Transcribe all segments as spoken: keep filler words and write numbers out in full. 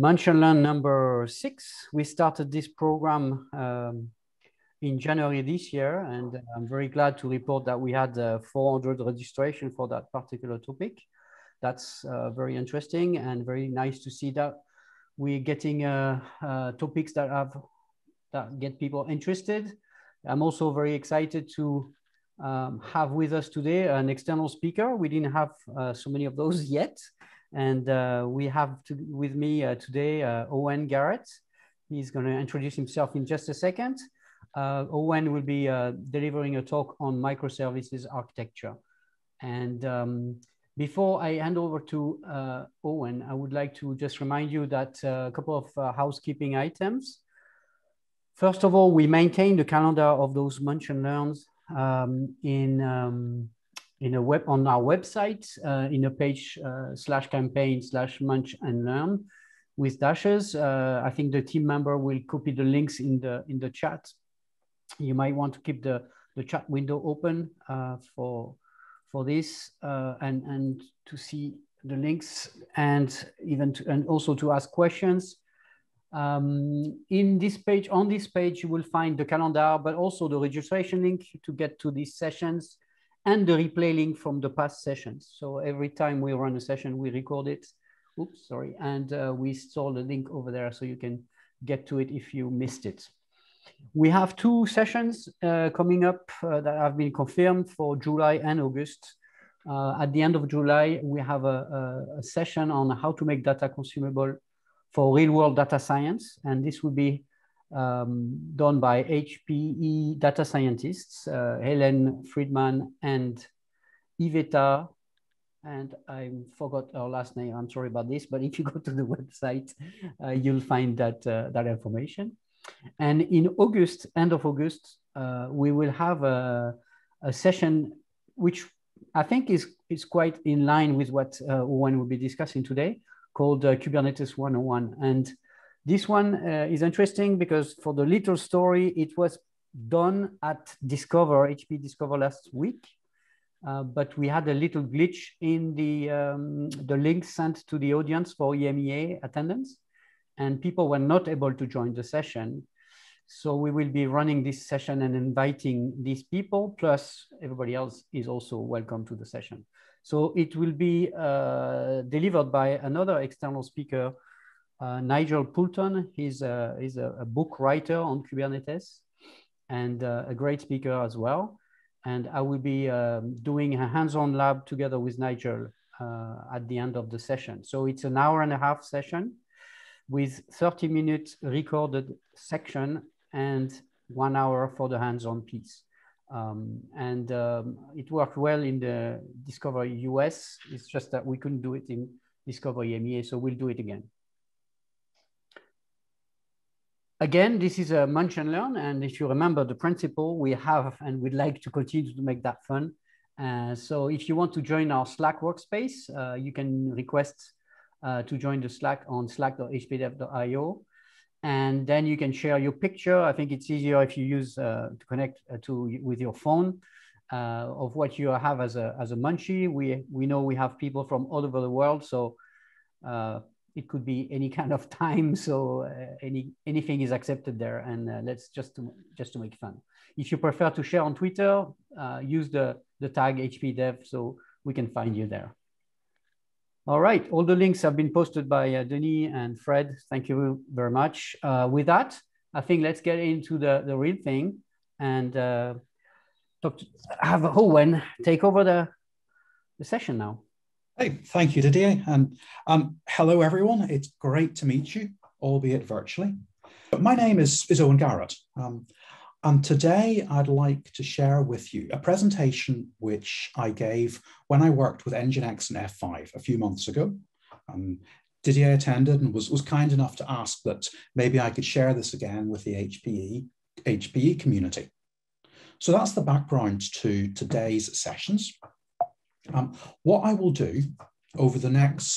Mention-learn number six. We started this program um, in January this year, and I'm very glad to report that we had uh, four hundred registration for that particular topic. That's uh, very interesting and very nice to see that we're getting uh, uh, topics that have that get people interested. I'm also very excited to um, have with us today an external speaker. We didn't have uh, so many of those yet. And uh, we have to, with me uh, today, uh, Owen Garrett. He's going to introduce himself in just a second. Uh, Owen will be uh, delivering a talk on microservices architecture. And um, before I hand over to uh, Owen, I would like to just remind you that uh, a couple of uh, housekeeping items. First of all, we maintain the calendar of those mentioned learns um, in um, in a web on our website uh, in a page uh, slash campaign slash munch and learn with dashes. Uh, I think the team member will copy the links in the in the chat. You might want to keep the, the chat window open uh, for for this uh, and and to see the links and even to, and also to ask questions. Um, in this page on this page you will find the calendar, but also the registration link to get to these sessions, and the replay link from the past sessions. So every time we run a session, we record it. Oops, sorry. And uh, we store the link over there so you can get to it if you missed it. We have two sessions uh, coming up uh, that have been confirmed for July and August. Uh, at the end of July, we have a, a, a session on how to make data consumable for real-world data science. And this will be Um, done by H P E data scientists, uh, Helen Friedman and Iveta, and I forgot her last name. I'm sorry about this, but if you go to the website, uh, you'll find that, uh, that information. And in August, end of August, uh, we will have a, a session, which I think is, is quite in line with what uh, Owen will be discussing today, called uh, Kubernetes one oh one. And this one uh, is interesting because for the little story, it was done at Discover, H P Discover last week, uh, but we had a little glitch in the, um, the link sent to the audience for E M E A attendance, and people were not able to join the session. So we will be running this session and inviting these people, plus everybody else is also welcome to the session. So it will be uh, delivered by another external speaker, Uh, Nigel Poulton. He's, a, he's a, a book writer on Kubernetes and uh, a great speaker as well. And I will be um, doing a hands-on lab together with Nigel uh, at the end of the session. So it's an hour and a half session with thirty minute recorded section and one hour for the hands-on piece. Um, and um, it worked well in the Discover U S. It's just that we couldn't do it in Discover E M E A, so we'll do it again. Again, this is a munch and learn, and if you remember the principle, we have and we'd like to continue to make that fun. Uh, so if you want to join our Slack workspace, uh, you can request uh, to join the Slack on slack dot h p dev dot i o, and then you can share your picture. I think it's easier if you use uh, to connect to with your phone uh, of what you have as a as a munchie. We we know we have people from all over the world, so. Uh, It could be any kind of time, so uh, any anything is accepted there. And uh, let's just to, just to make fun. If you prefer to share on Twitter, uh, use the the tag H P Dev so we can find you there. All right, all the links have been posted by uh, Denis and Fred. Thank you very much. Uh, with that, I think let's get into the the real thing and uh, talk to, have Owen take over the the session now. Hey, thank you, Didier, and um, hello everyone. It's great to meet you, albeit virtually. But my name is, is Owen Garrett, um, and today I'd like to share with you a presentation which I gave when I worked with NGINX and F five a few months ago. Um, Didier attended and was, was kind enough to ask that maybe I could share this again with the H P E, H P E community. So that's the background to today's sessions. Um, what I will do over the next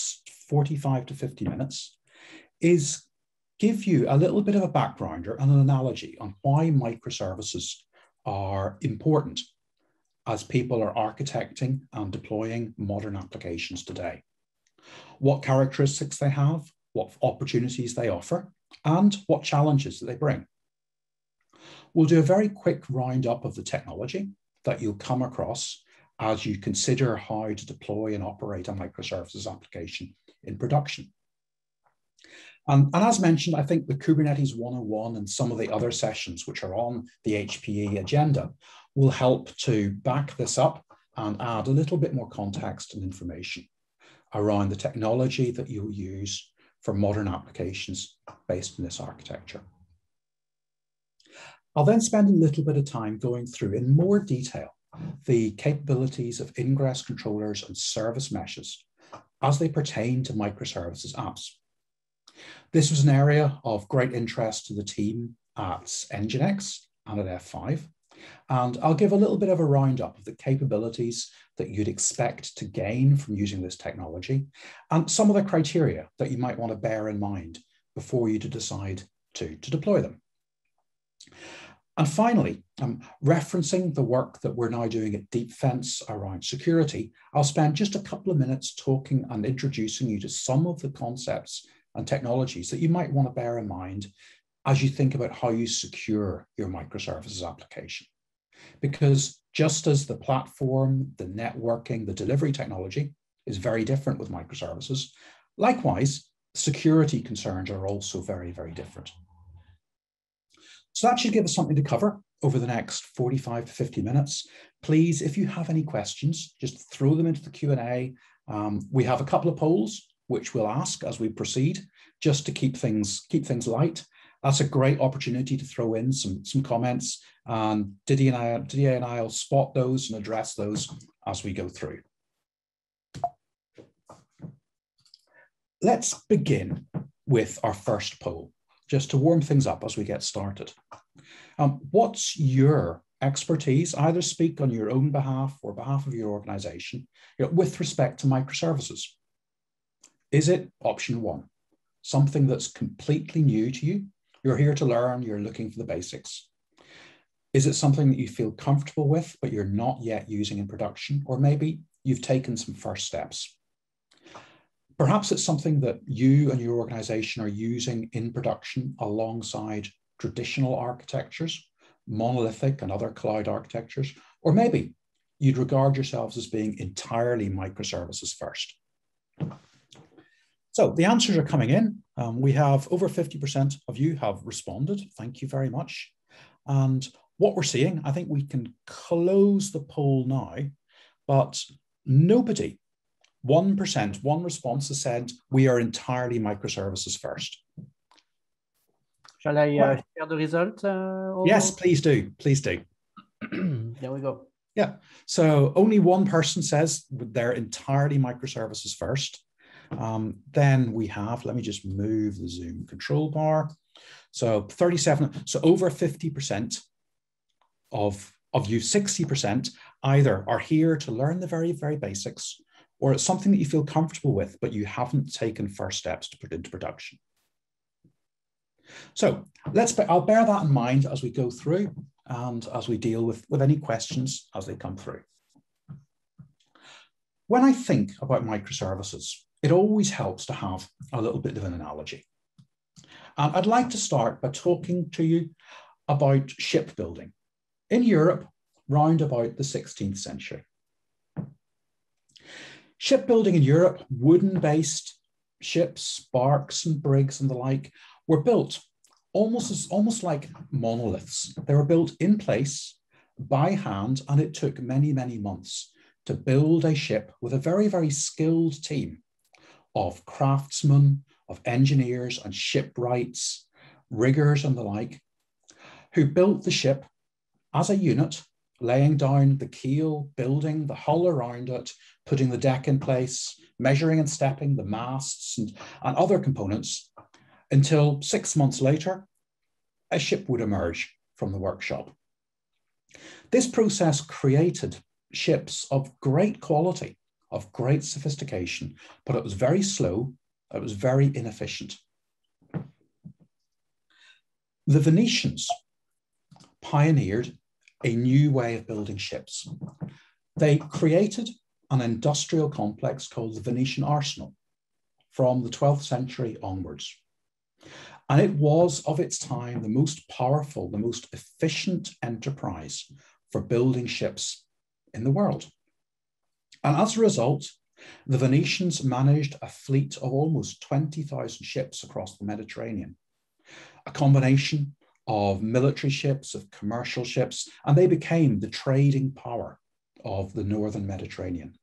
forty-five to fifty minutes is give you a little bit of a background or an analogy on why microservices are important as people are architecting and deploying modern applications today. What characteristics they have, what opportunities they offer, and what challenges that they bring. We'll do a very quick roundup of the technology that you'll come across as you consider how to deploy and operate a microservices application in production. And, and as mentioned, I think the Kubernetes one oh one and some of the other sessions which are on the H P E agenda will help to back this up and add a little bit more context and information around the technology that you'll use for modern applications based on this architecture. I'll then spend a little bit of time going through in more detail the capabilities of ingress controllers and service meshes as they pertain to microservices apps. This was an area of great interest to the team at N G I N X and at F five, and I'll give a little bit of a roundup of the capabilities that you'd expect to gain from using this technology and some of the criteria that you might want to bear in mind before you decide to, to deploy them. And finally, um, referencing the work that we're now doing at Deepfence around security, I'll spend just a couple of minutes talking and introducing you to some of the concepts and technologies that you might want to bear in mind as you think about how you secure your microservices application. Because just as the platform, the networking, the delivery technology is very different with microservices, likewise, security concerns are also very, very different. So that should give us something to cover over the next forty-five to fifty minutes. Please, if you have any questions, just throw them into the Q and A. Um, we have a couple of polls which we'll ask as we proceed, just to keep things, keep things light. That's a great opportunity to throw in some, some comments. Um, Didier and I, Didier and I will spot those and address those as we go through. Let's begin with our first poll, just to warm things up as we get started. Um, what's your expertise? Either speak on your own behalf or behalf of your organization, you know, with respect to microservices. Is it option one, something that's completely new to you? You're here to learn, you're looking for the basics. Is it something that you feel comfortable with, but you're not yet using in production? Or maybe you've taken some first steps. Perhaps it's something that you and your organization are using in production alongside traditional architectures, monolithic and other cloud architectures, or maybe you'd regard yourselves as being entirely microservices first. So the answers are coming in. Um, we have over fifty percent of you have responded. Thank you very much. And what we're seeing, I think we can close the poll now, but nobody, one percent, one response has said, we are entirely microservices first. Shall I uh, share the result? Uh, yes, please do, please do. There we go. Yeah, so only one person says they're entirely microservices first. Um, then we have, let me just move the Zoom control bar. So thirty-seven, so over fifty percent of, of you, sixty percent either are here to learn the very, very basics, or it's something that you feel comfortable with, but you haven't taken first steps to put into production. So let's, I'll bear that in mind as we go through and as we deal with, with any questions as they come through. When I think about microservices, it always helps to have a little bit of an analogy. And I'd like to start by talking to you about shipbuilding in Europe, round about the sixteenth century. Shipbuilding in Europe, wooden-based ships, barks and brigs and the like, were built almost, as, almost like monoliths. They were built in place by hand, and it took many, many months to build a ship with a very, very skilled team of craftsmen, of engineers and shipwrights, riggers and the like, who built the ship as a unit, laying down the keel, building the hull around it, putting the deck in place, measuring and stepping the masts and, and other components, until six months later, a ship would emerge from the workshop. This process created ships of great quality, of great sophistication, but it was very slow, it was very inefficient. The Venetians pioneered a new way of building ships. They created an industrial complex called the Venetian Arsenal, from the twelfth century onwards. And it was, of its time, the most powerful, the most efficient enterprise for building ships in the world. And as a result, the Venetians managed a fleet of almost twenty thousand ships across the Mediterranean, a combination of military ships, of commercial ships, and they became the trading power of the northern Mediterranean.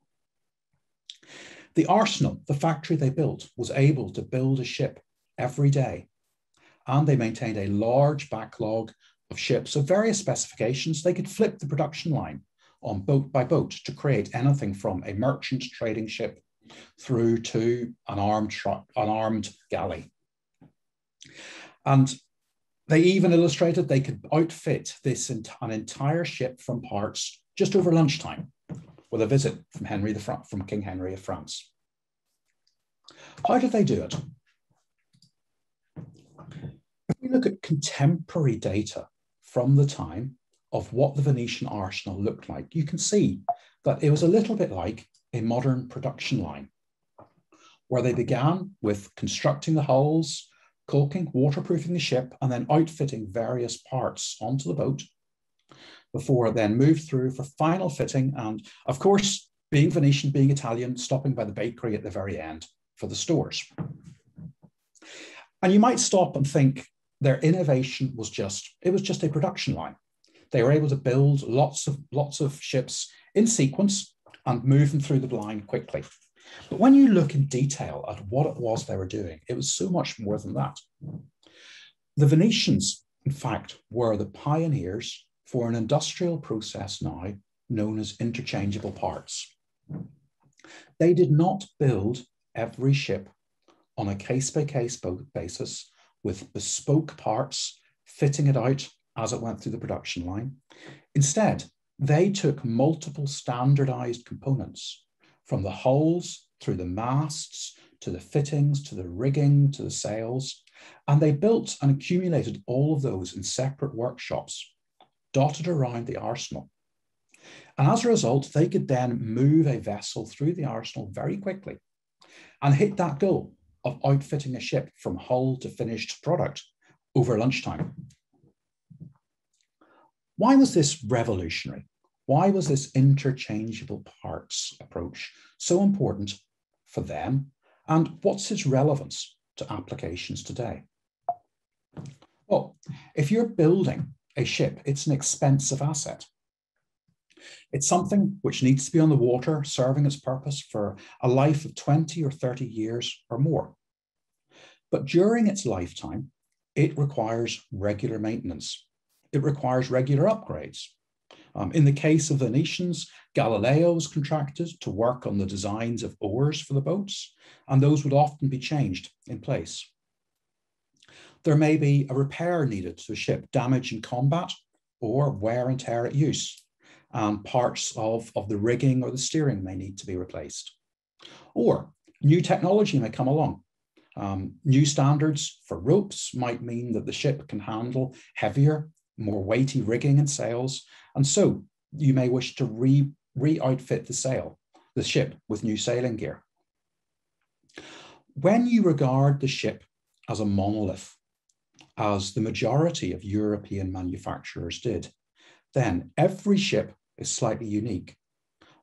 The arsenal, the factory they built, was able to build a ship every day, and they maintained a large backlog of ships of various specifications. They could flip the production line on boat by boat to create anything from a merchant trading ship through to an armed truck, an armed galley. And they even illustrated they could outfit this ent an entire ship from parts just over lunchtime with a visit from Henry the Fra from King Henry of France. How did they do it? If we look at contemporary data from the time of what the Venetian arsenal looked like, you can see that it was a little bit like a modern production line, where they began with constructing the hulls, caulking, waterproofing the ship, and then outfitting various parts onto the boat before it then moved through for final fitting. And of course, being Venetian, being Italian, stopping by the bakery at the very end for the stores. And you might stop and think their innovation was just, it was just a production line. They were able to build lots of, lots of ships in sequence and move them through the line quickly. But when you look in detail at what it was they were doing, it was so much more than that. The Venetians, in fact, were the pioneers for an industrial process now known as interchangeable parts. They did not build every ship on a case-by-case basis with bespoke parts, fitting it out as it went through the production line. Instead, they took multiple standardized components, from the hulls through the masts, to the fittings, to the rigging, to the sails. And they built and accumulated all of those in separate workshops dotted around the arsenal. And as a result, they could then move a vessel through the arsenal very quickly and hit that goal of outfitting a ship from hull to finished product over lunchtime. Why was this revolutionary? Why was this interchangeable parts approach so important for them? And what's its relevance to applications today? Well, if you're building a ship, it's an expensive asset. It's something which needs to be on the water, serving its purpose for a life of twenty or thirty years or more. But during its lifetime, it requires regular maintenance. It requires regular upgrades. Um, in the case of the Venetians, Galileo was contracted to work on the designs of oars for the boats, and those would often be changed in place. There may be a repair needed to a ship, damage in combat or wear and tear at use. And parts of, of the rigging or the steering may need to be replaced. Or new technology may come along. Um, new standards for ropes might mean that the ship can handle heavier, more weighty rigging and sails. And so you may wish to re, re-outfit the sail, the ship, with new sailing gear. When you regard the ship as a monolith, as the majority of European manufacturers did, then every ship is slightly unique.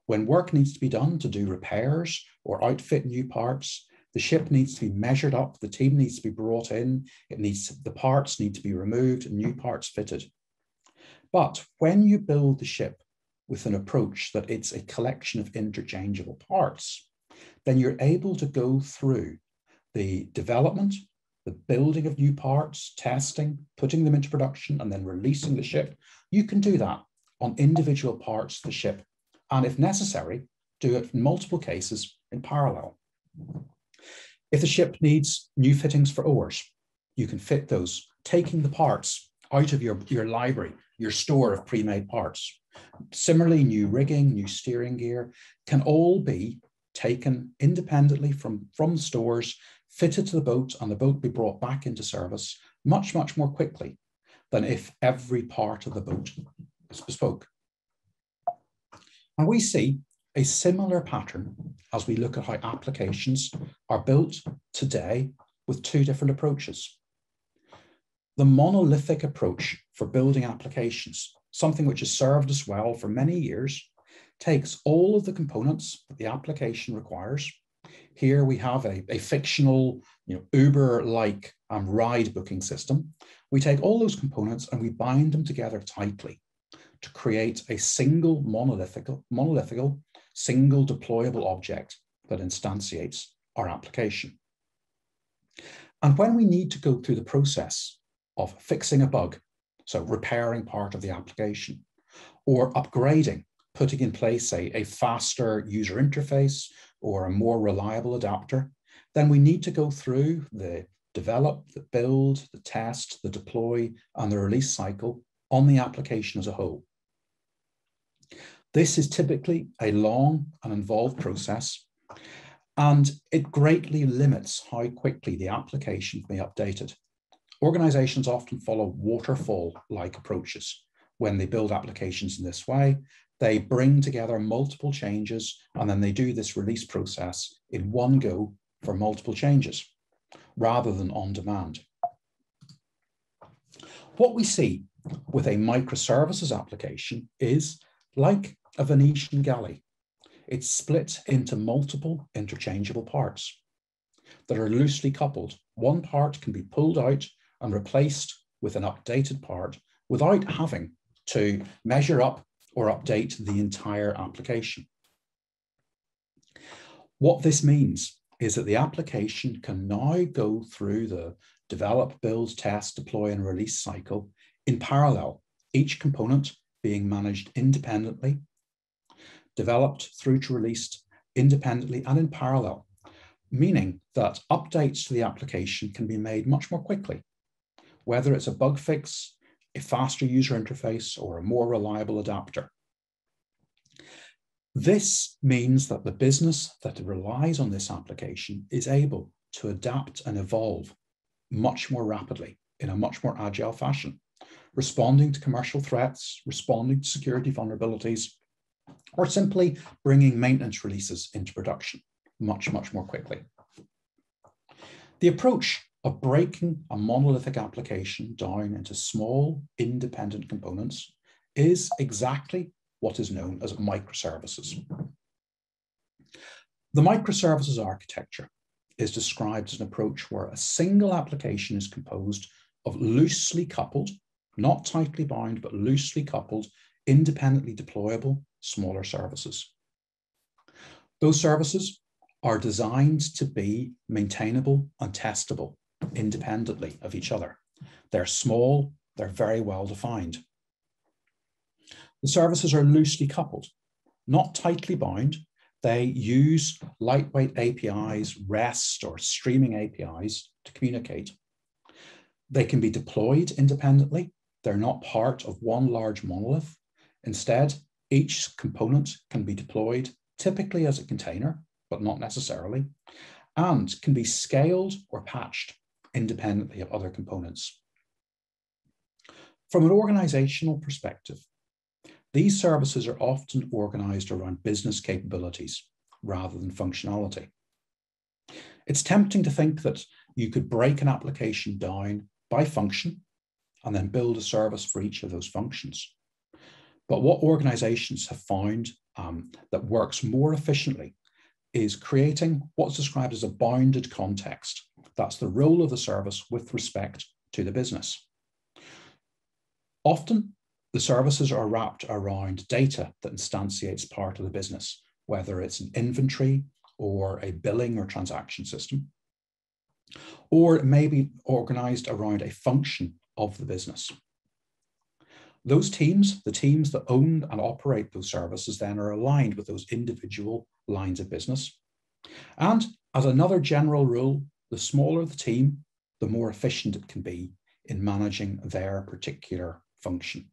When work needs to be done to do repairs or outfit new parts, the ship needs to be measured up, the team needs to be brought in, it needs to, the parts need to be removed and new parts fitted. But when you build the ship with an approach that it's a collection of interchangeable parts, then you're able to go through the development, the building of new parts, testing, putting them into production, and then releasing the ship. You can do that on individual parts of the ship, and if necessary, do it in multiple cases in parallel. If the ship needs new fittings for oars, you can fit those, taking the parts out of your, your library, your store of pre-made parts. Similarly, new rigging, new steering gear can all be taken independently from, from stores, fitted to the boat, and the boat be brought back into service much, much more quickly than if every part of the boat is bespoke. And we see a similar pattern as we look at how applications are built today with two different approaches. The monolithic approach for building applications, something which has served us well for many years, takes all of the components that the application requires. Here we have a, a fictional, you know, Uber-like um, ride booking system. We take all those components and we bind them together tightly to create a single monolithic, monolithic, single deployable object that instantiates our application. And when we need to go through the process of fixing a bug, so repairing part of the application, or upgrading, putting in place a, a faster user interface or a more reliable adapter, then we need to go through the develop, the build, the test, the deploy, and the release cycle on the application as a whole. This is typically a long and involved process, and it greatly limits how quickly the application can be updated. Organizations often follow waterfall-like approaches when they build applications in this way. They bring together multiple changes, and then they do this release process in one go for multiple changes, rather than on demand. What we see with a microservices application is like a Venetian galley. It's split into multiple interchangeable parts that are loosely coupled. One part can be pulled out and replaced with an updated part without having to measure up or update the entire application. What this means is that the application can now go through the develop, build, test, deploy, and release cycle in parallel, each component being managed independently, developed through to released independently and in parallel, meaning that updates to the application can be made much more quickly, whether it's a bug fix, a faster user interface, or a more reliable adapter. This means that the business that relies on this application is able to adapt and evolve much more rapidly in a much more agile fashion, responding to commercial threats, responding to security vulnerabilities, or simply bringing maintenance releases into production much, much more quickly. The approach of breaking a monolithic application down into small, independent components is exactly what is known as microservices. The microservices architecture is described as an approach where a single application is composed of loosely coupled, not tightly bound, but loosely coupled, independently deployable, smaller services. Those services are designed to be maintainable and testable independently of each other. They're small, they're very well defined. The services are loosely coupled, not tightly bound. They use lightweight A P Is, REST or streaming A P Is to communicate. They can be deployed independently. They're not part of one large monolith. Instead, each component can be deployed typically as a container, but not necessarily, and can be scaled or patched independently of other components. From an organizational perspective, these services are often organized around business capabilities rather than functionality. It's tempting to think that you could break an application down by function and then build a service for each of those functions. But what organizations have found um, that works more efficiently is creating what's described as a bounded context. That's the role of the service with respect to the business. Often, the services are wrapped around data that instantiates part of the business, whether it's an inventory or a billing or transaction system, or it may be organized around a function of the business. Those teams, the teams that own and operate those services, then are aligned with those individual lines of business. And as another general rule, the smaller the team, the more efficient it can be in managing their particular function.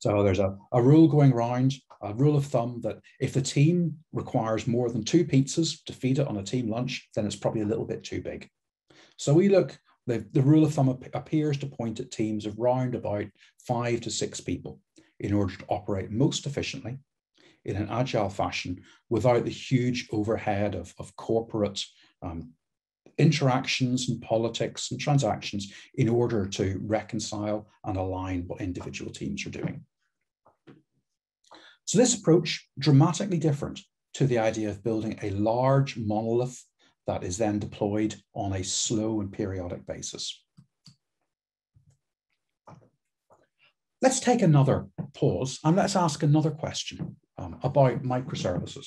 So there's a, a rule going around, a rule of thumb, that if the team requires more than two pizzas to feed it on a team lunch, then it's probably a little bit too big. So we look, the, the rule of thumb ap- appears to point at teams of round about five to six people in order to operate most efficiently in an agile fashion without the huge overhead of, of corporate um, interactions and politics and transactions in order to reconcile and align what individual teams are doing. So this approach, dramatically different to the idea of building a large monolith that is then deployed on a slow and periodic basis. Let's take another pause and let's ask another question um, about microservices.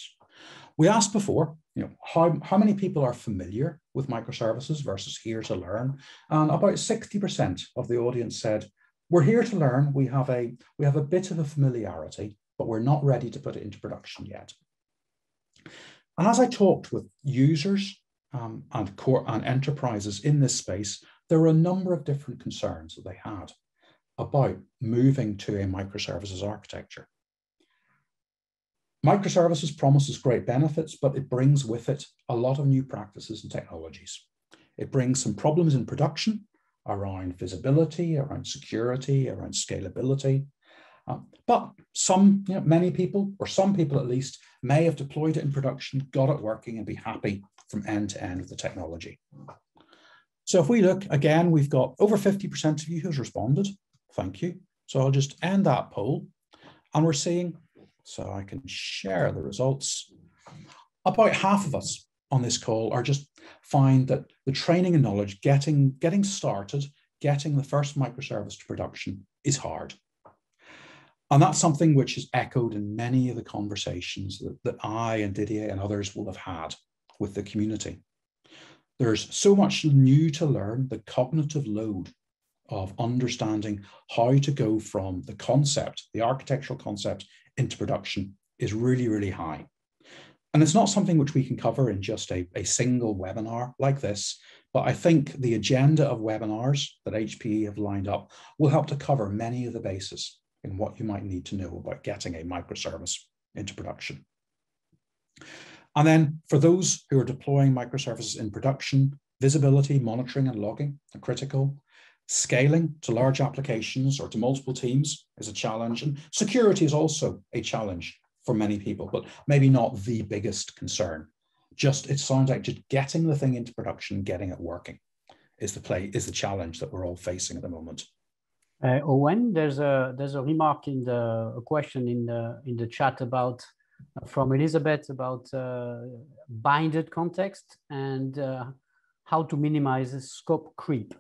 We asked before, you know, how, how many people are familiar with microservices versus here to learn? And about sixty percent of the audience said, we're here to learn. We have a, we have a bit of a familiarity, but we're not ready to put it into production yet. And as I talked with users um, and, core, and enterprises in this space, there were a number of different concerns that they had about moving to a microservices architecture. Microservices promises great benefits, but it brings with it a lot of new practices and technologies. It brings some problems in production around visibility, around security, around scalability. Um, but some, you know, many people, or some people at least, may have deployed it in production, got it working, and be happy from end to end with the technology. So if we look again, we've got over fifty percent of you who's responded. Thank you. So I'll just end that poll, and we're seeing, so I can share the results. About half of us on this call are just find that the training and knowledge, getting, getting started, getting the first microservice to production is hard. And that's something which is echoed in many of the conversations that, that I and Didier and others will have had with the community. There's so much new to learn, the cognitive load of understanding how to go from the concept, the architectural concept, into production is really, really high. And it's not something which we can cover in just a, a single webinar like this, but I think the agenda of webinars that H P E have lined up will help to cover many of the bases in what you might need to know about getting a microservice into production. And then for those who are deploying microservices in production, visibility, monitoring, and logging are critical. Scaling to large applications or to multiple teams is a challenge. And security is also a challenge for many people, but maybe not the biggest concern. Just, it sounds like just getting the thing into production, getting it working is the play, is the challenge that we're all facing at the moment. Uh, Owen, there's a there's a remark in the a question in the in the chat about uh, from Elizabeth about uh, binded context and uh, how to minimize scope creep.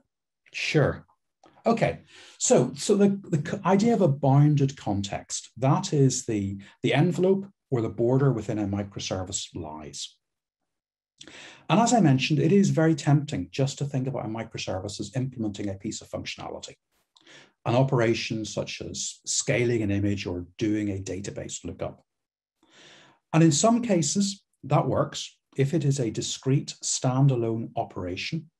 Sure. Okay. So so the the idea of a bounded context, that is the the envelope or the border within a microservice lies. And as I mentioned, it is very tempting just to think about a microservice as implementing a piece of functionality. An operation such as scaling an image or doing a database lookup. And in some cases, that works. If it is a discrete standalone operation,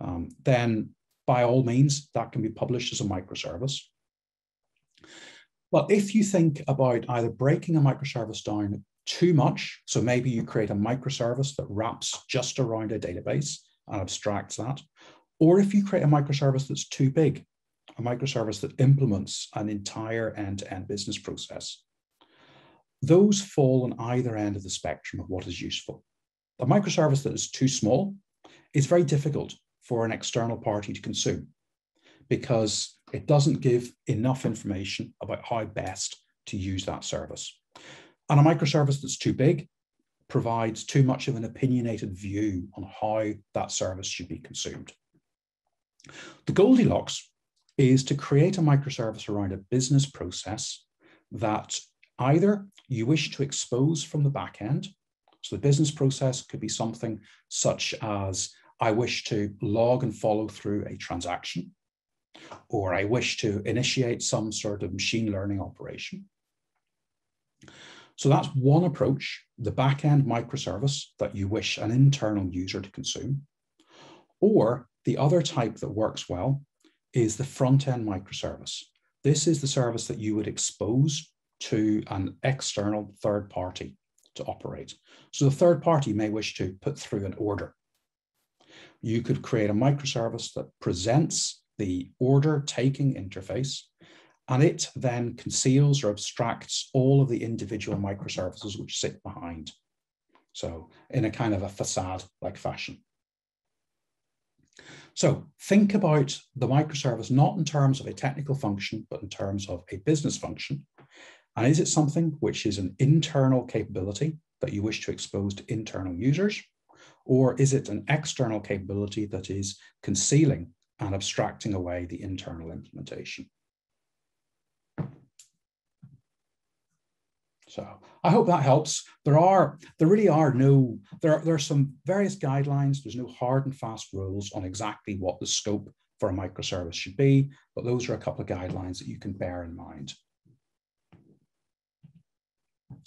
um, then by all means, that can be published as a microservice. But if you think about either breaking a microservice down too much, so maybe you create a microservice that wraps just around a database and abstracts that, or if you create a microservice that's too big, a microservice that implements an entire end-to-end business process. Those fall on either end of the spectrum of what is useful. A microservice that is too small is very difficult for an external party to consume because it doesn't give enough information about how best to use that service. And a microservice that's too big provides too much of an opinionated view on how that service should be consumed. The Goldilocks is to create a microservice around a business process that either you wish to expose from the back end. So the business process could be something such as, I wish to log and follow through a transaction, or I wish to initiate some sort of machine learning operation. So that's one approach, the back end microservice that you wish an internal user to consume. Or the other type that works well is the front-end microservice. This is the service that you would expose to an external third party to operate. So the third party may wish to put through an order. You could create a microservice that presents the order taking interface and it then conceals or abstracts all of the individual microservices which sit behind. So in a kind of a facade-like fashion. So think about the microservice not in terms of a technical function, but in terms of a business function. And is it something which is an internal capability that you wish to expose to internal users? Or is it an external capability that is concealing and abstracting away the internal implementation? So I hope that helps. There are, there really are no, there are, there are some various guidelines. There's no hard and fast rules on exactly what the scope for a microservice should be, but those are a couple of guidelines that you can bear in mind.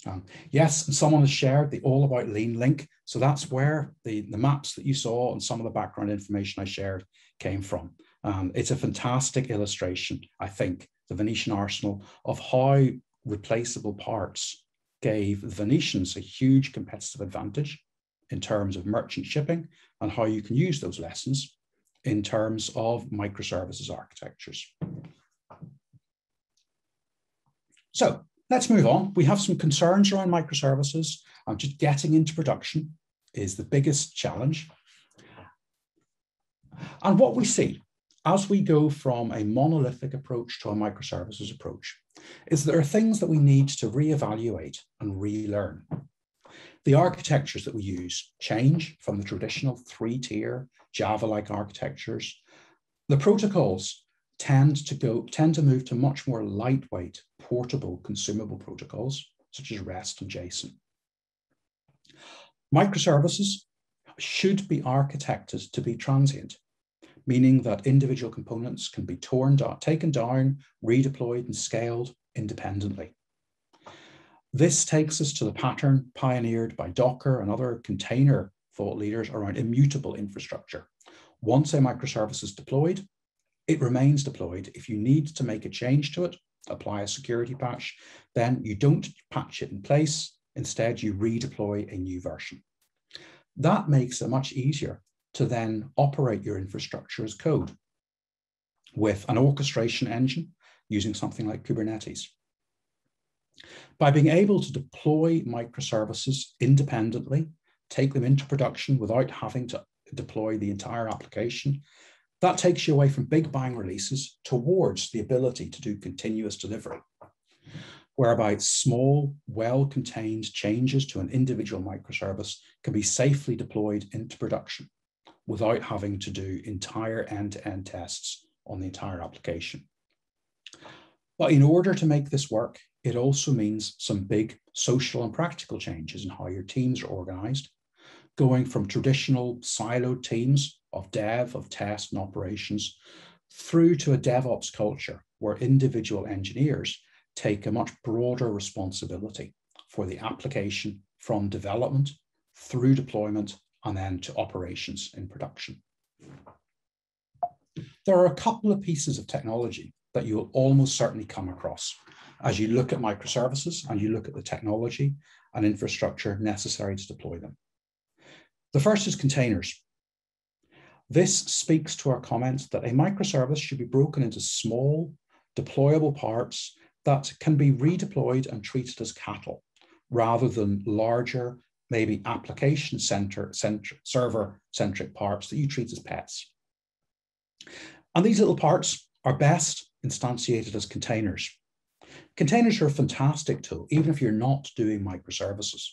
Um, yes, and someone has shared the all about lean link. So that's where the, the maps that you saw and some of the background information I shared came from. Um, it's a fantastic illustration, I think, the Venetian Arsenal, of how replaceable parts gave the Venetians a huge competitive advantage in terms of merchant shipping and how you can use those lessons in terms of microservices architectures. So let's move on. We have some concerns around microservices. Um, just getting into production is the biggest challenge. And what we see as we go from a monolithic approach to a microservices approach is there are things that we need to reevaluate and relearn. The architectures that we use change from the traditional three-tier Java-like architectures. The protocols tend to go tend to move to much more lightweight, portable, consumable protocols such as REST and JSON. Microservices should be architected to be transient, meaning that individual components can be torn down, taken down, redeployed, and scaled independently. This takes us to the pattern pioneered by Docker and other container thought leaders around immutable infrastructure. Once a microservice is deployed, it remains deployed. If you need to make a change to it, apply a security patch, then you don't patch it in place. Instead, you redeploy a new version. That makes it much easier to then operate your infrastructure as code with an orchestration engine using something like Kubernetes. By being able to deploy microservices independently, take them into production without having to deploy the entire application, that takes you away from big bang releases towards the ability to do continuous delivery, whereby small, well-contained changes to an individual microservice can be safely deployed into production without having to do entire end-to-end tests on the entire application. But in order to make this work, it also means some big social and practical changes in how your teams are organized, going from traditional siloed teams of dev, of test and operations, through to a DevOps culture where individual engineers take a much broader responsibility for the application from development through deployment and then to operations in production. There are a couple of pieces of technology that you will almost certainly come across as you look at microservices and you look at the technology and infrastructure necessary to deploy them. The first is containers. This speaks to our comment that a microservice should be broken into small, deployable parts that can be redeployed and treated as cattle, rather than larger, maybe application center, center, server-centric parts that you treat as pets. And these little parts are best instantiated as containers. Containers are a fantastic tool, even if you're not doing microservices,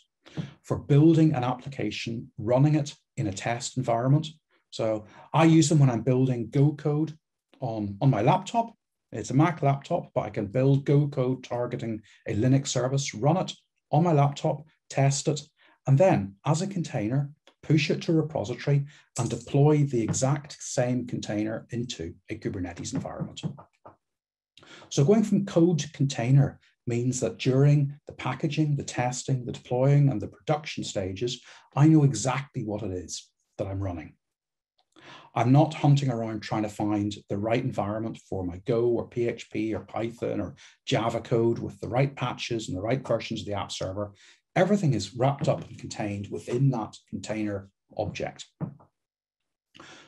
for building an application, running it in a test environment. So I use them when I'm building Go code on, on my laptop. It's a Mac laptop, but I can build Go code targeting a Linux service, run it on my laptop, test it, and then as a container, push it to a repository and deploy the exact same container into a Kubernetes environment. So going from code to container means that during the packaging, the testing, the deploying, and the production stages, I know exactly what it is that I'm running. I'm not hunting around trying to find the right environment for my Go or P H P or Python or Java code with the right patches and the right versions of the app server. Everything is wrapped up and contained within that container object.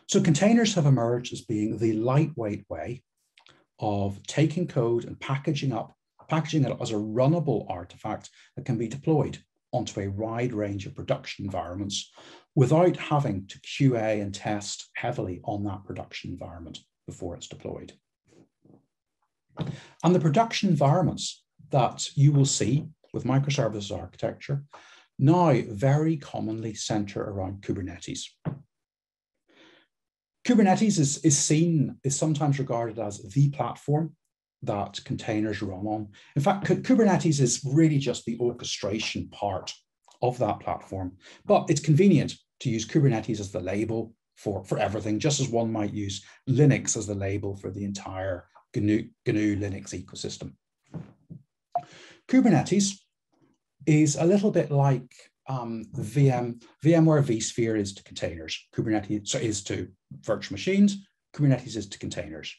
So containers have emerged as being the lightweight way of taking code and packaging up, packaging it as a runnable artifact that can be deployed onto a wide range of production environments without having to Q A and test heavily on that production environment before it's deployed. And the production environments that you will see with microservices architecture now very commonly center around Kubernetes. Kubernetes is, is seen, is sometimes regarded as the platform that containers run on. In fact, Kubernetes is really just the orchestration part of that platform, but it's convenient to use Kubernetes as the label for, for everything, just as one might use Linux as the label for the entire G N U, G N U Linux ecosystem. Kubernetes is a little bit like um, V M, VMware vSphere is to containers. Kubernetes is to virtual machines. Kubernetes is to containers.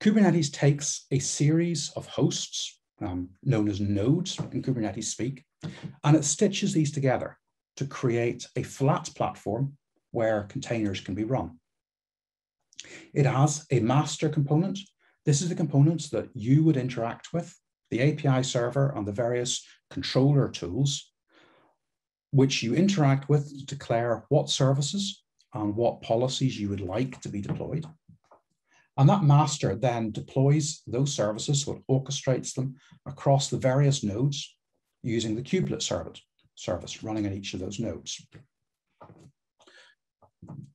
Kubernetes takes a series of hosts, um, known as nodes in Kubernetes speak, and it stitches these together to create a flat platform where containers can be run. It has a master component. This is the components that you would interact with, the A P I server and the various controller tools, which you interact with to declare what services and what policies you would like to be deployed. And that master then deploys those services, so it orchestrates them across the various nodes using the kubelet service, service running on each of those nodes.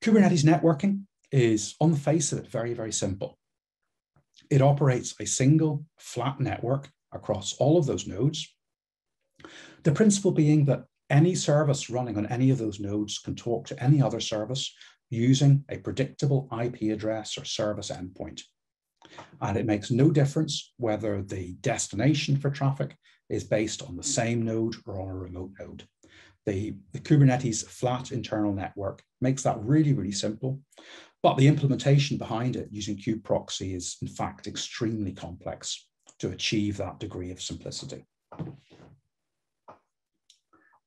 Kubernetes networking is, on the face of it, very, very simple. It operates a single flat network across all of those nodes. The principle being that any service running on any of those nodes can talk to any other service using a predictable I P address or service endpoint. And it makes no difference whether the destination for traffic is based on the same node or on a remote node. The, the Kubernetes flat internal network makes that really, really simple. But the implementation behind it using kubeproxy is, in fact, extremely complex to achieve that degree of simplicity.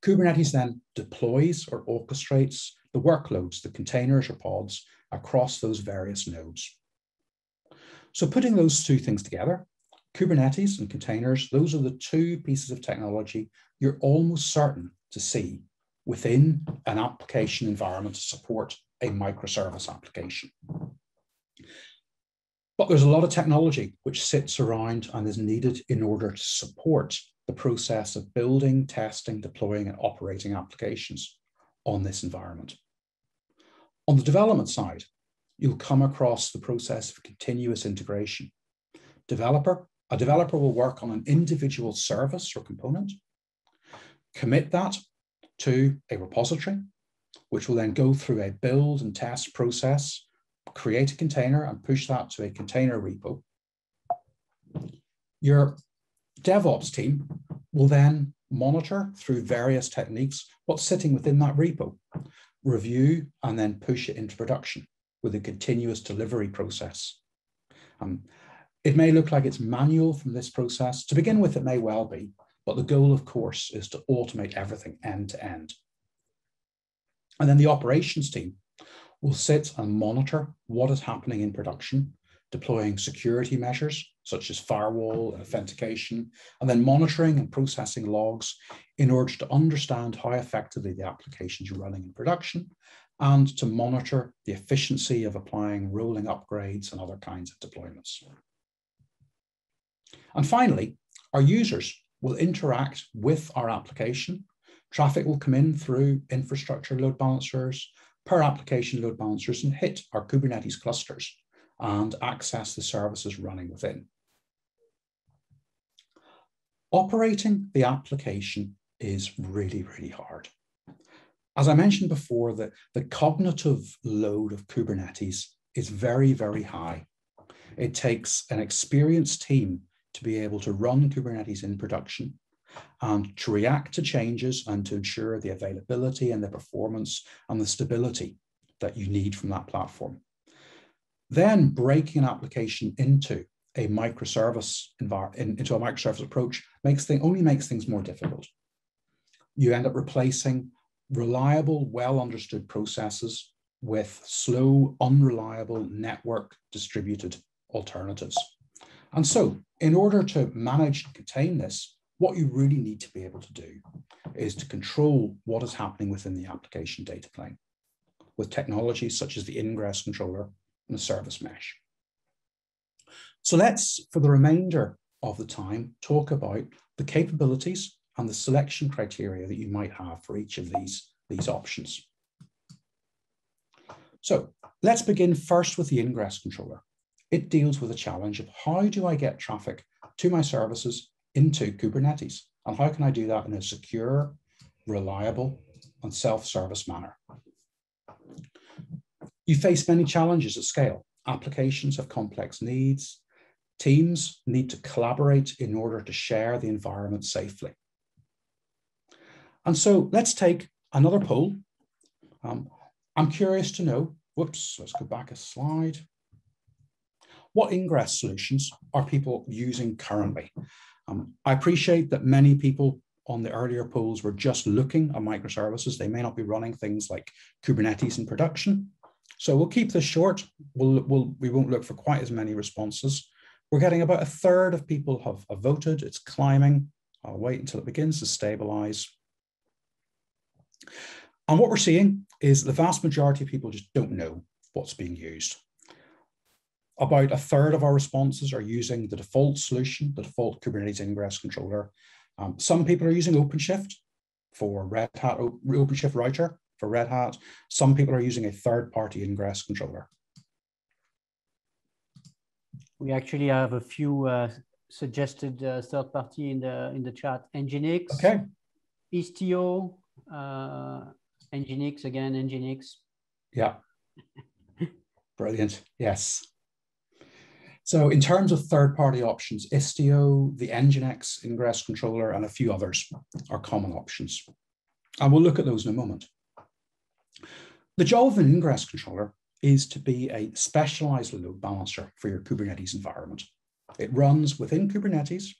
Kubernetes then deploys or orchestrates the workloads, the containers or pods, across those various nodes. So putting those two things together, Kubernetes and containers, those are the two pieces of technology you're almost certain to see within an application environment to support a microservice application. But there's a lot of technology which sits around and is needed in order to support the process of building, testing, deploying, and operating applications on this environment. On the development side, you'll come across the process of continuous integration. Developer, a developer will work on an individual service or component, commit that to a repository, which will then go through a build and test process, create a container and push that to a container repo. Your DevOps team will then monitor through various techniques what's sitting within that repo, review, and then push it into production with a continuous delivery process. Um, it may look like it's manual from this process. To begin with, it may well be, but the goal, of course, is to automate everything end to end. And then the operations team will sit and monitor what is happening in production, deploying security measures such as firewall and authentication, and then monitoring and processing logs in order to understand how effectively the applications are running in production and to monitor the efficiency of applying rolling upgrades and other kinds of deployments. And finally, our users will interact with our application. Traffic will come in through infrastructure load balancers, per application load balancers, and hit our Kubernetes clusters and access the services running within. Operating the application is really, really hard. As I mentioned before, the, the cognitive load of Kubernetes is very, very high. It takes an experienced team to be able to run Kubernetes in production and to react to changes and to ensure the availability and the performance and the stability that you need from that platform. Then breaking an application into a microservice environment, into a microservice approach, makes thing only makes things more difficult. You end up replacing reliable, well-understood processes with slow, unreliable, network-distributed alternatives. And so in order to manage and contain this, what you really need to be able to do is to control what is happening within the application data plane with technologies such as the ingress controller and the service mesh. So let's, for the remainder of the time, talk about the capabilities and the selection criteria that you might have for each of these, these options. So let's begin first with the ingress controller. It deals with a challenge of how do I get traffic to my services into Kubernetes, and how can I do that in a secure, reliable, and self-service manner? You face many challenges at scale. Applications have complex needs. Teams need to collaborate in order to share the environment safely. And so let's take another poll. Um, I'm curious to know, whoops, let's go back a slide. What ingress solutions are people using currently? Um, I appreciate that many people on the earlier polls were just looking at microservices. They may not be running things like Kubernetes in production. So we'll keep this short. We'll, we'll, we won't look for quite as many responses. We're getting about a third of people have, have voted. It's climbing. I'll wait until it begins to stabilize. And what we're seeing is the vast majority of people just don't know what's being used. About a third of our responses are using the default solution, the default Kubernetes ingress controller. Um, some people are using OpenShift for Red Hat, OpenShift Router for Red Hat. Some people are using a third-party ingress controller. We actually have a few uh, suggested uh, third-party in the in the chat. NGINX, okay. Istio, uh, NGINX again, NGINX. Yeah. Brilliant. Yes. So in terms of third-party options, Istio, the NGINX ingress controller, and a few others are common options. And we'll look at those in a moment. The job of an ingress controller is to be a specialized load balancer for your Kubernetes environment. It runs within Kubernetes,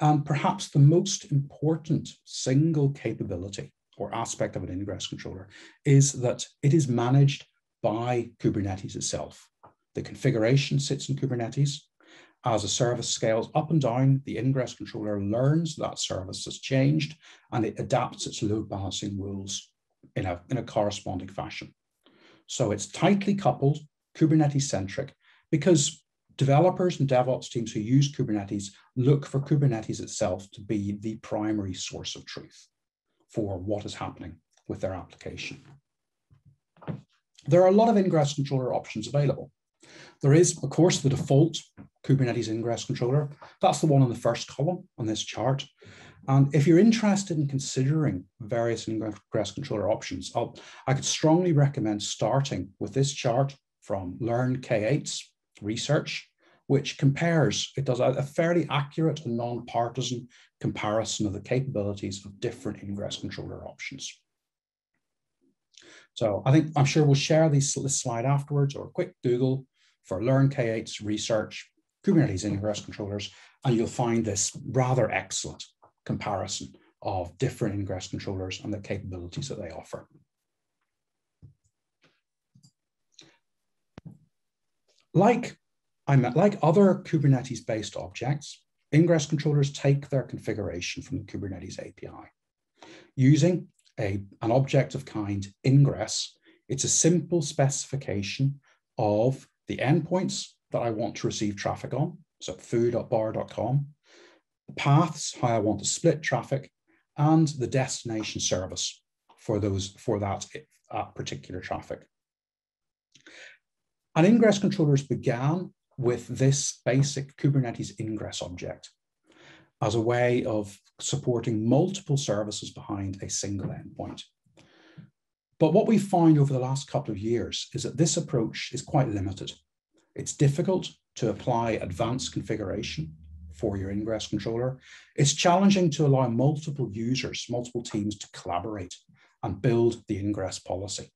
and perhaps the most important single capability or aspect of an ingress controller is that it is managed by Kubernetes itself. The configuration sits in Kubernetes. As a service scales up and down, the ingress controller learns that service has changed and it adapts its load balancing rules in a, in a corresponding fashion. So it's tightly coupled, Kubernetes-centric, because developers and DevOps teams who use Kubernetes look for Kubernetes itself to be the primary source of truth for what is happening with their application. There are a lot of ingress controller options available. There is, of course, the default Kubernetes ingress controller. That's the one in the first column on this chart. And if you're interested in considering various ingress controller options, I'll, I could strongly recommend starting with this chart from Learn K eights research, which compares, it does a, a fairly accurate and non-partisan comparison of the capabilities of different ingress controller options. So I think I'm sure we'll share this, this slide afterwards, or a quick Google for Learn K eights research, Kubernetes ingress controllers, and you'll find this rather excellent comparison of different ingress controllers and the capabilities that they offer. Like, I'm, like other Kubernetes-based objects, ingress controllers take their configuration from the Kubernetes A P I. Using a, an object of kind ingress, it's a simple specification of the endpoints that I want to receive traffic on, so foo dot bar dot com, paths, how I want to split traffic, and the destination service for those for that uh, particular traffic. And ingress controllers began with this basic Kubernetes ingress object as a way of supporting multiple services behind a single endpoint. But what we find over the last couple of years is that this approach is quite limited. It's difficult to apply advanced configuration for your ingress controller. It's challenging to allow multiple users, multiple teams to collaborate and build the ingress policy.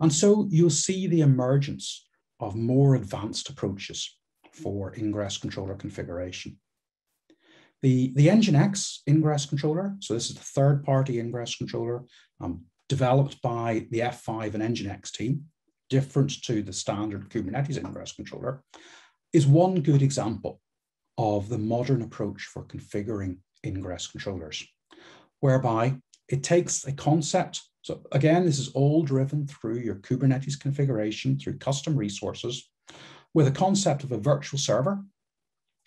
And so you'll see the emergence of more advanced approaches for ingress controller configuration. The, the NGINX ingress controller, so this is the third-party ingress controller um, developed by the F five and NGINX team, different to the standard Kubernetes ingress controller, is one good example of the modern approach for configuring ingress controllers, whereby it takes a concept. So again, this is all driven through your Kubernetes configuration through custom resources, with a concept of a virtual server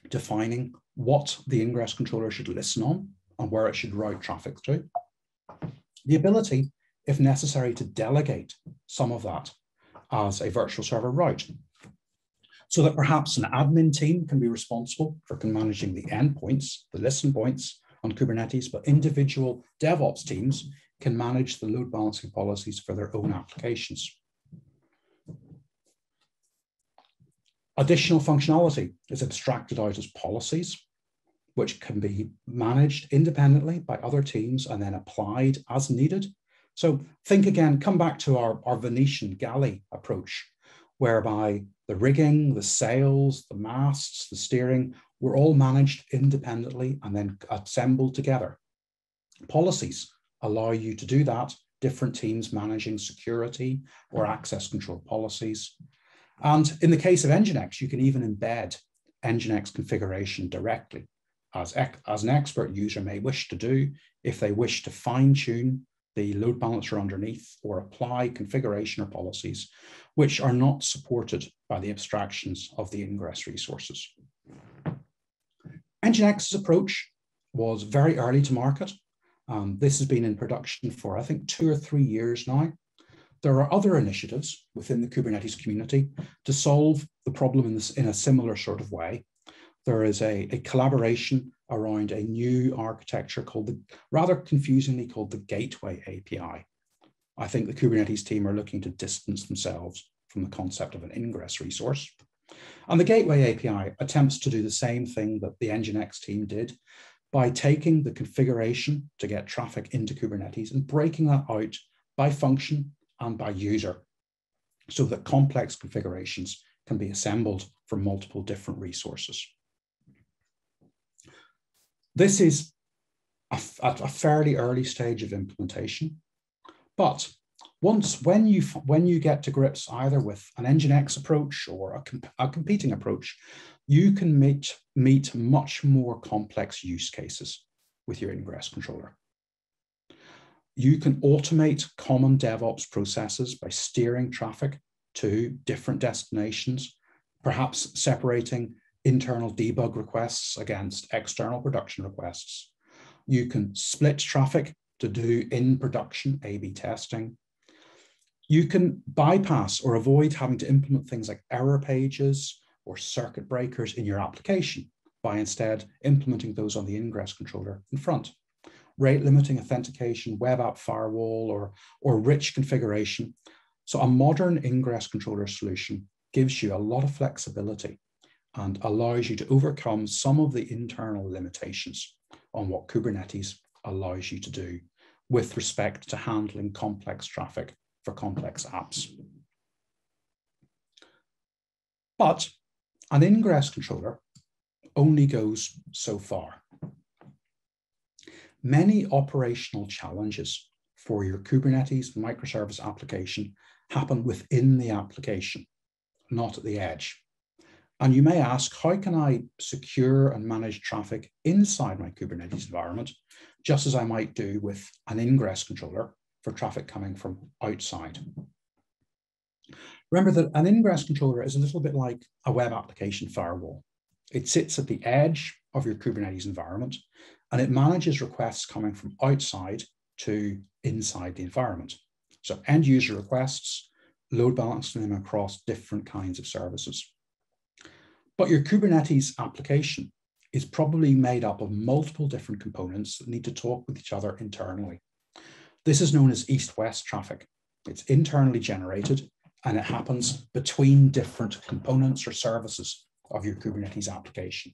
defining what the ingress controller should listen on and where it should route traffic to. The ability, if necessary, to delegate some of that as a virtual server route, so that perhaps an admin team can be responsible for managing the endpoints, the listen points on Kubernetes, but individual DevOps teams can manage the load balancing policies for their own applications. Additional functionality is abstracted out as policies, which can be managed independently by other teams and then applied as needed. So think again, come back to our, our Venetian galley approach, whereby the rigging, the sails, the masts, the steering were all managed independently and then assembled together. Policies allow you to do that, different teams managing security or access control policies. And in the case of NGINX, you can even embed NGINX configuration directly, as, as an expert user may wish to do if they wish to fine-tune the load balancer underneath or apply configuration or policies which are not supported by the abstractions of the ingress resources. NGINX's approach was very early to market. Um, this has been in production for, I think, two or three years now. There are other initiatives within the Kubernetes community to solve the problem in, this, in a similar sort of way. There is a, a collaboration around a new architecture called the, rather confusingly called the Gateway A P I. I think the Kubernetes team are looking to distance themselves from the concept of an ingress resource. And the Gateway A P I attempts to do the same thing that the NGINX team did by taking the configuration to get traffic into Kubernetes and breaking that out by function and by user, so that complex configurations can be assembled from multiple different resources. This is at a fairly early stage of implementation, but once when you when you get to grips either with an NGINX approach or a, comp a competing approach, you can meet meet much more complex use cases with your ingress controller. You can automate common DevOps processes by steering traffic to different destinations, perhaps separating internal debug requests against external production requests. You can split traffic to do in production A B testing. You can bypass or avoid having to implement things like error pages or circuit breakers in your application by instead implementing those on the ingress controller in front. Rate limiting authentication, web app firewall, or, or rich configuration. So a modern ingress controller solution gives you a lot of flexibility and allows you to overcome some of the internal limitations on what Kubernetes allows you to do with respect to handling complex traffic for complex apps. But an ingress controller only goes so far. Many operational challenges for your Kubernetes microservice application happen within the application, not at the edge. And you may ask, how can I secure and manage traffic inside my Kubernetes environment, just as I might do with an ingress controller for traffic coming from outside? Remember that an ingress controller is a little bit like a web application firewall. It sits at the edge of your Kubernetes environment, and it manages requests coming from outside to inside the environment. So end user requests, load balancing them across different kinds of services. But your Kubernetes application is probably made up of multiple different components that need to talk with each other internally. This is known as east-west traffic. It's internally generated, and it happens between different components or services of your Kubernetes application.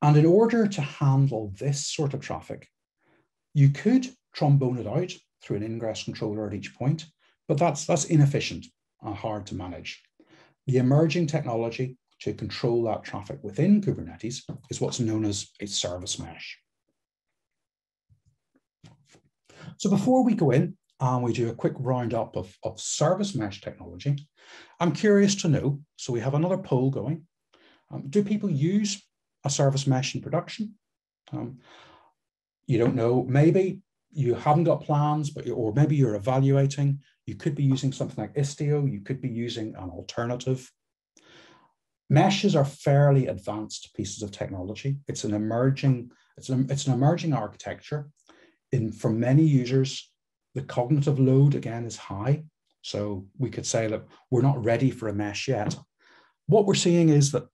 And in order to handle this sort of traffic, you could trombone it out through an ingress controller at each point, but that's, that's inefficient and hard to manage. The emerging technology to control that traffic within Kubernetes is what's known as a service mesh. So before we go in and we do a quick roundup of, of service mesh technology. I'm curious to know, so we have another poll going, um, do people use a service mesh in production? Um, you don't know, maybe you haven't got plans, but you're, or maybe you're evaluating, you could be using something like Istio, you could be using an alternative. Meshes are fairly advanced pieces of technology. It's an emerging, it's an, it's an emerging architecture. In, for many users, the cognitive load again is high. So we could say that we're not ready for a mesh yet. What we're seeing is that,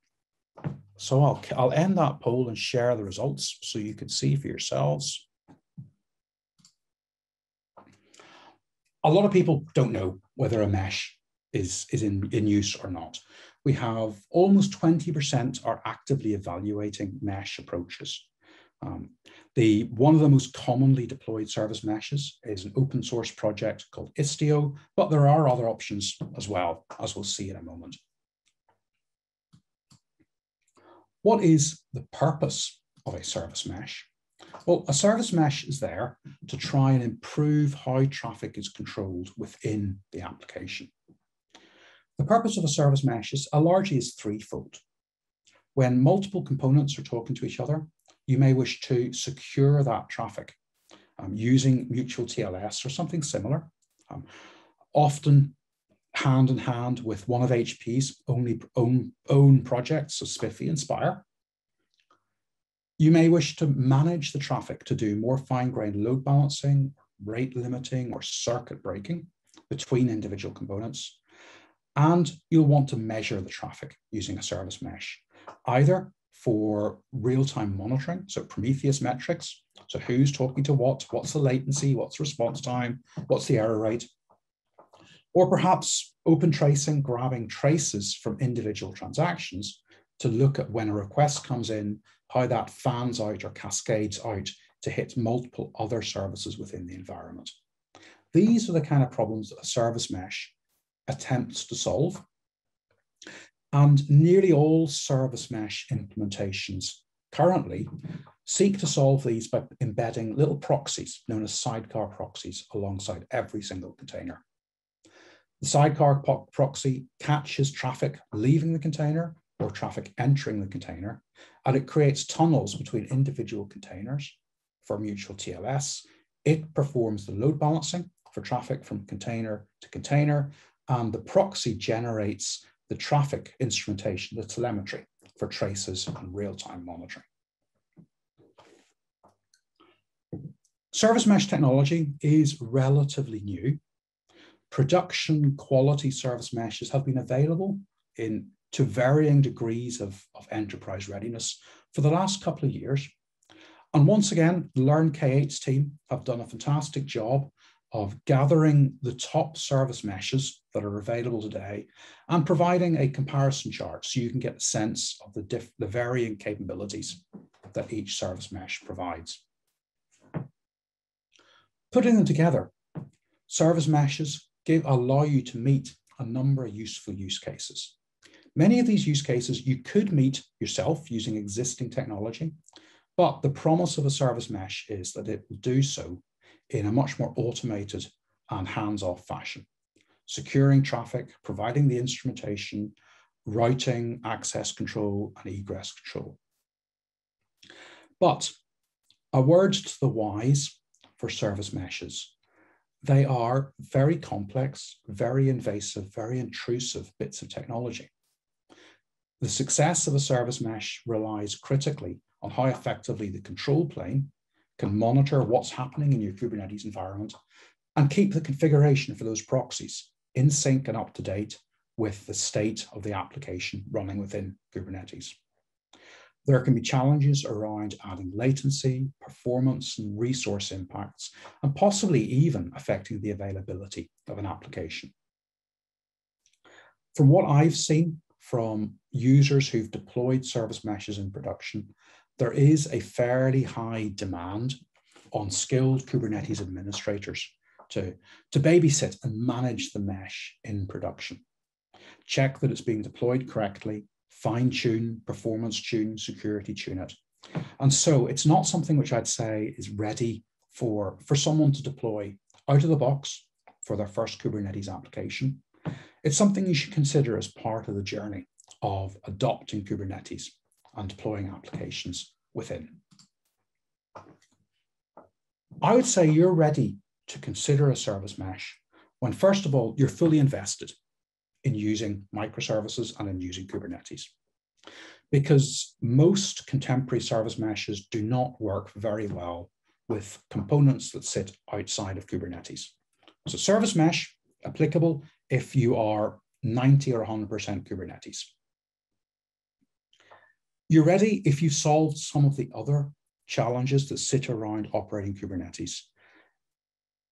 so I'll, I'll end that poll and share the results so you can see for yourselves. A lot of people don't know whether a mesh is, is in, in use or not. We have almost twenty percent are actively evaluating mesh approaches. Um, the, one of the most commonly deployed service meshes is an open source project called Istio, but there are other options as well, as we'll see in a moment. What is the purpose of a service mesh? Well, a service mesh is there to try and improve how traffic is controlled within the application. The purpose of a service mesh is uh, largely is threefold. When multiple components are talking to each other, you may wish to secure that traffic um, using mutual T L S or something similar, um, often hand in hand with one of H P's only own, own projects, so Spiffy and Spire. You may wish to manage the traffic to do more fine-grained load balancing, rate limiting, or circuit breaking between individual components. And you'll want to measure the traffic using a service mesh, either for real-time monitoring, so Prometheus metrics, so who's talking to what, what's the latency, what's response time, what's the error rate, or perhaps open tracing, grabbing traces from individual transactions to look at when a request comes in, how that fans out or cascades out to hit multiple other services within the environment. These are the kind of problems that a service mesh attempts to solve. And nearly all service mesh implementations currently seek to solve these by embedding little proxies known as sidecar proxies alongside every single container. The sidecar proxy catches traffic leaving the container or traffic entering the container, and it creates tunnels between individual containers for mutual T L S. It performs the load balancing for traffic from container to container, and the proxy generates the traffic instrumentation, the telemetry for traces and real-time monitoring. Service mesh technology is relatively new. Production quality service meshes have been available in to varying degrees of, of enterprise readiness for the last couple of years. And once again, the Learn K eights team have done a fantastic job of gathering the top service meshes that are available today and providing a comparison chart so you can get a sense of the, diff the varying capabilities that each service mesh provides. Putting them together, service meshes give, allow you to meet a number of useful use cases. Many of these use cases you could meet yourself using existing technology, but the promise of a service mesh is that it will do so in a much more automated and hands-off fashion, securing traffic, providing the instrumentation, routing, access control, and egress control. But a word to the wise for service meshes. They are very complex, very invasive, very intrusive bits of technology. The success of a service mesh relies critically on how effectively the control plane can monitor what's happening in your Kubernetes environment and keep the configuration for those proxies in sync and up to date with the state of the application running within Kubernetes. There can be challenges around adding latency, performance, and resource impacts, and possibly even affecting the availability of an application. From what I've seen from users who've deployed service meshes in production, there is a fairly high demand on skilled Kubernetes administrators to, to babysit and manage the mesh in production. Check that it's being deployed correctly, fine-tune, performance tune, security tune it. And so it's not something which I'd say is ready for, for someone to deploy out of the box for their first Kubernetes application. It's something you should consider as part of the journey of adopting Kubernetes and deploying applications within. I would say you're ready to consider a service mesh when, first of all, you're fully invested in using microservices and in using Kubernetes. Because most contemporary service meshes do not work very well with components that sit outside of Kubernetes. So service mesh applicable if you are ninety or one hundred percent Kubernetes. You're ready if you've solved some of the other challenges that sit around operating Kubernetes.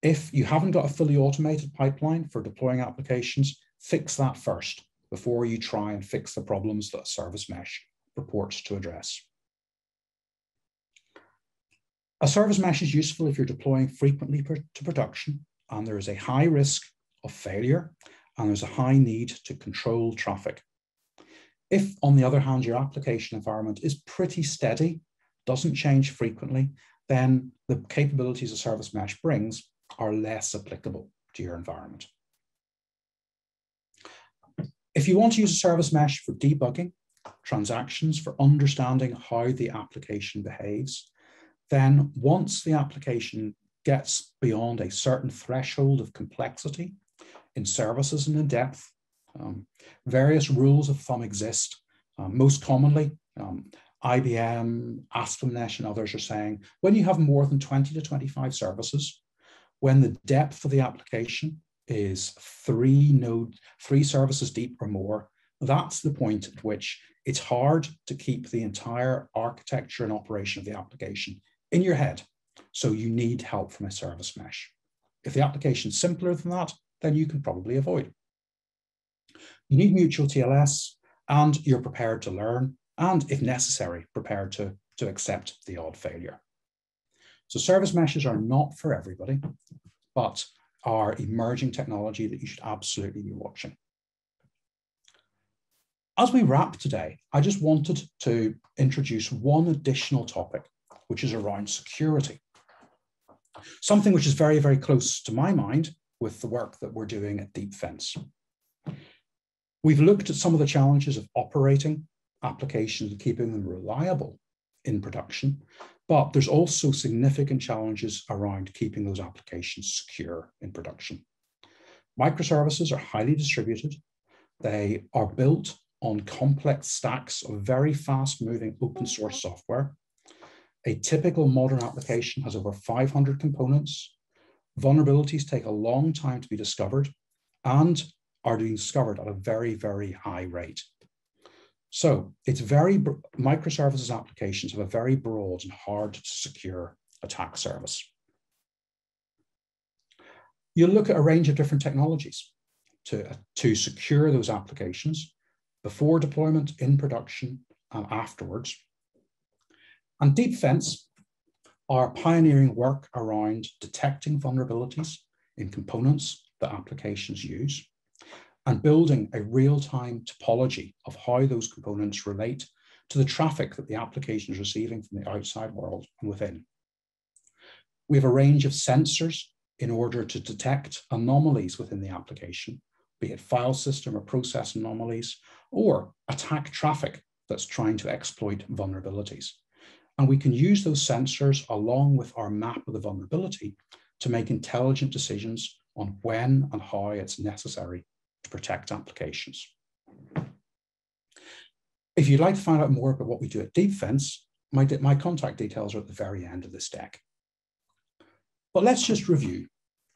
If you haven't got a fully automated pipeline for deploying applications, fix that first before you try and fix the problems that a service mesh purports to address. A service mesh is useful if you're deploying frequently to production and there is a high risk of failure and there's a high need to control traffic. If, on the other hand, your application environment is pretty steady, doesn't change frequently, then the capabilities a service mesh brings are less applicable to your environment. If you want to use a service mesh for debugging transactions, for understanding how the application behaves, then once the application gets beyond a certain threshold of complexity in services and in depth, um, various rules of thumb exist. Um, most commonly, um, I B M, Aspen Mesh, and others are saying, when you have more than twenty to twenty-five services, when the depth of the application is three node, three services deep or more, that's the point at which it's hard to keep the entire architecture and operation of the application in your head. So you need help from a service mesh. If the application is simpler than that, then you can probably avoid. You need mutual T L S and you're prepared to learn and, if necessary, prepared to, to accept the odd failure. So service meshes are not for everybody, but are emerging technology that you should absolutely be watching. As we wrap today, I just wanted to introduce one additional topic, which is around security. Something which is very, very close to my mind with the work that we're doing at Deepfence. We've looked at some of the challenges of operating applications and keeping them reliable in production, but there's also significant challenges around keeping those applications secure in production. Microservices are highly distributed. They are built on complex stacks of very fast-moving open source software. A typical modern application has over five hundred components. Vulnerabilities take a long time to be discovered and are being discovered at a very, very high rate. So it's very, microservices applications have a very broad and hard to secure attack service. You look at a range of different technologies to, to secure those applications before deployment, in production, and afterwards. And Deepfence are pioneering work around detecting vulnerabilities in components that applications use, and building a real-time topology of how those components relate to the traffic that the application is receiving from the outside world and within. We have a range of sensors in order to detect anomalies within the application, be it file system or process anomalies, or attack traffic that's trying to exploit vulnerabilities. And we can use those sensors along with our map of the vulnerability to make intelligent decisions on when and how it's necessary to protect applications. If you'd like to find out more about what we do at Deepfence, my, de my contact details are at the very end of this deck. But let's just review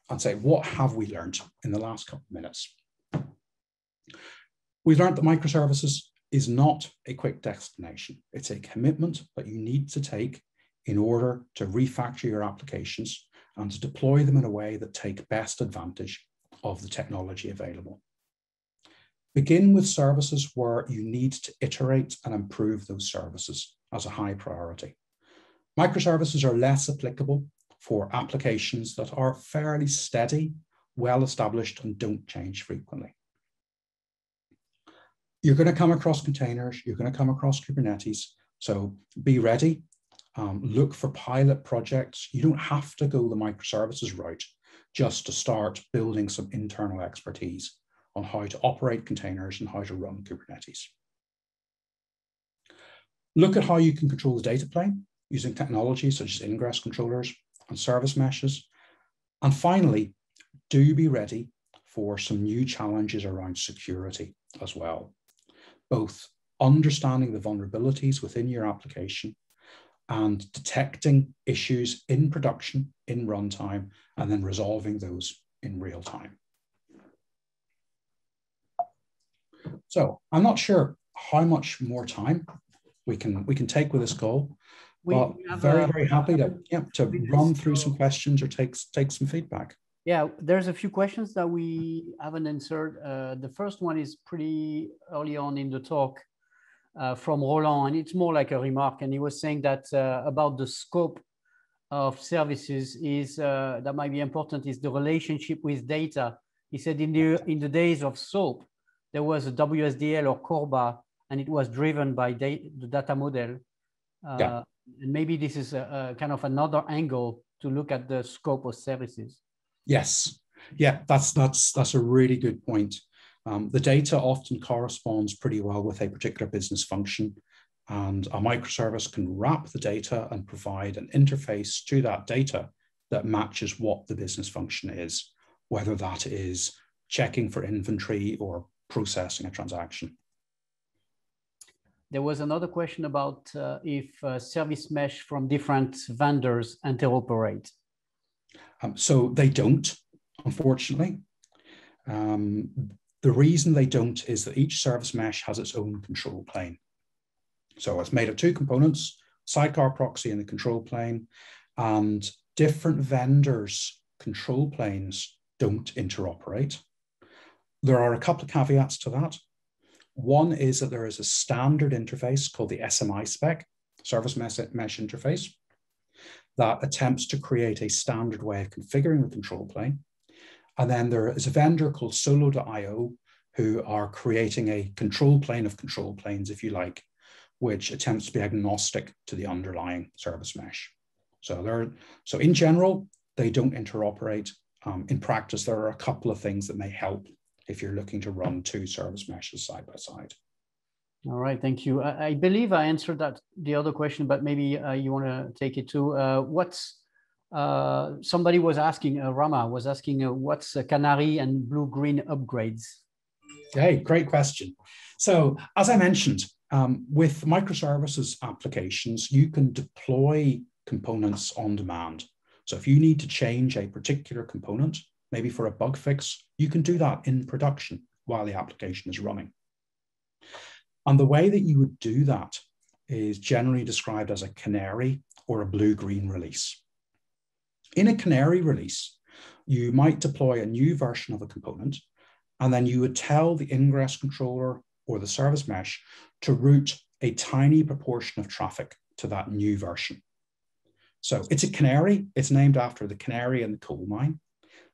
and say, what have we learned in the last couple of minutes? We've learned that microservices is not a quick destination. It's a commitment that you need to take in order to refactor your applications and to deploy them in a way that take best advantage of the technology available. Begin with services where you need to iterate and improve those services as a high priority. Microservices are less applicable for applications that are fairly steady, well-established, and don't change frequently. You're going to come across containers, you're going to come across Kubernetes, so be ready. Um, look for pilot projects. You don't have to go the microservices route just to start building some internal expertise on how to operate containers and how to run Kubernetes. Look at how you can control the data plane using technologies such as ingress controllers and service meshes. And finally, do be ready for some new challenges around security as well, both understanding the vulnerabilities within your application and detecting issues in production, in runtime, and then resolving those in real time. So I'm not sure how much more time we can we can take with this call, we but very, very happy to, yeah, to run through some questions or take, take some feedback. Yeah, there's a few questions that we haven't answered. Uh, the first one is pretty early on in the talk uh, from Roland, and it's more like a remark. And he was saying that uh, about the scope of services is uh, that might be important is the relationship with data. He said in the, in the days of SOAP, there was a W S D L or CORBA, and it was driven by data, the data model. Uh, yeah. And maybe this is a, a kind of another angle to look at the scope of services. Yes, yeah, that's that's that's a really good point. Um, the data often corresponds pretty well with a particular business function, and a microservice can wrap the data and provide an interface to that data that matches what the business function is, whether that is checking for inventory or processing a transaction. There was another question about uh, if uh, service mesh from different vendors interoperate. Um, so they don't, unfortunately. Um, the reason they don't is that each service mesh has its own control plane. So it's made of two components, sidecar proxy and the control plane, and different vendors' control planes don't interoperate. There are a couple of caveats to that. One is that there is a standard interface called the S M I spec, Service Mesh Interface, that attempts to create a standard way of configuring the control plane. And then there is a vendor called solo dot i o who are creating a control plane of control planes, if you like, which attempts to be agnostic to the underlying service mesh. So, they're, so in general, they don't interoperate. Um, in practice, there are a couple of things that may help if you're looking to run two service meshes side by side. All right, thank you. I, I believe I answered that the other question, but maybe uh, you want to take it too. Uh, what's uh, somebody was asking, uh, Rama was asking, uh, what's uh, Canary and blue-green upgrades? Hey, great question. So as I mentioned, um, with microservices applications, you can deploy components on demand. So if you need to change a particular component, maybe for a bug fix, you can do that in production while the application is running. And the way that you would do that is generally described as a canary or a blue-green release. In a canary release, you might deploy a new version of a component, and then you would tell the ingress controller or the service mesh to route a tiny proportion of traffic to that new version. So it's a canary. It's named after the canary in the coal mine.